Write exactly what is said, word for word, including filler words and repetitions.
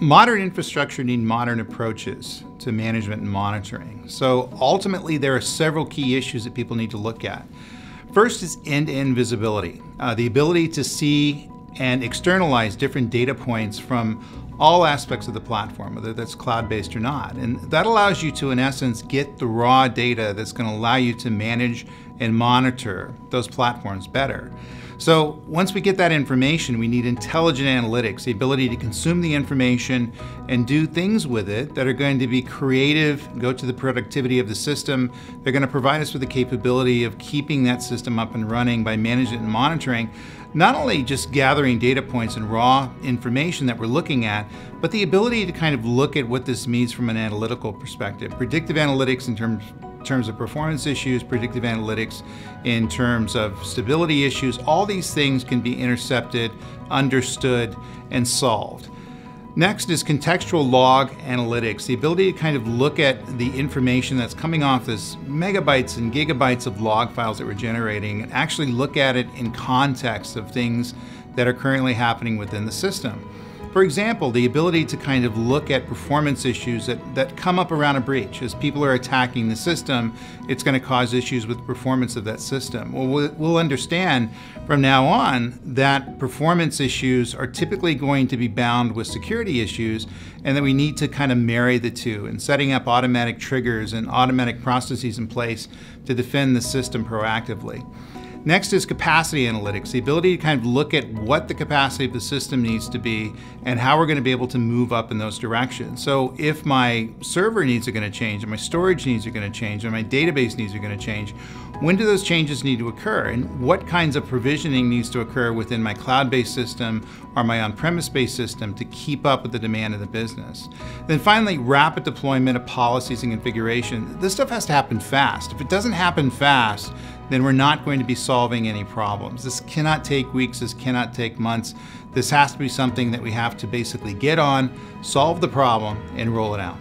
Modern infrastructure need modern approaches to management and monitoring. So ultimately, there are several key issues that people need to look at. First is end-to-end visibility, uh, the ability to see and externalize different data points from all aspects of the platform, whether that's cloud-based or not. And that allows you to, in essence, get the raw data that's going to allow you to manage and monitor those platforms better. So once we get that information, we need intelligent analytics, the ability to consume the information and do things with it that are going to be creative, go to the productivity of the system. They're going to provide us with the capability of keeping that system up and running by management and monitoring, not only just gathering data points and raw information that we're looking at, but the ability to kind of look at what this means from an analytical perspective. Predictive analytics in terms In terms of performance issues, predictive analytics in terms of stability issues, all these things can be intercepted, understood, and solved. Next is contextual log analytics, the ability to kind of look at the information that's coming off this megabytes and gigabytes of log files that we're generating and actually look at it in context of things that are currently happening within the system. For example, the ability to kind of look at performance issues that, that come up around a breach. As people are attacking the system, it's going to cause issues with the performance of that system. Well, we'll understand from now on that performance issues are typically going to be bound with security issues and that we need to kind of marry the two and setting up automatic triggers and automatic processes in place to defend the system proactively. Next is capacity analytics, the ability to kind of look at what the capacity of the system needs to be and how we're going to be able to move up in those directions. So if my server needs are going to change, and my storage needs are going to change, and my database needs are going to change, when do those changes need to occur? And what kinds of provisioning needs to occur within my cloud-based system or my on-premise-based system to keep up with the demand of the business? Then finally, rapid deployment of policies and configuration. This stuff has to happen fast. If it doesn't happen fast, then we're not going to be solving any problems. This cannot take weeks, this cannot take months. This has to be something that we have to basically get on, solve the problem, and roll it out.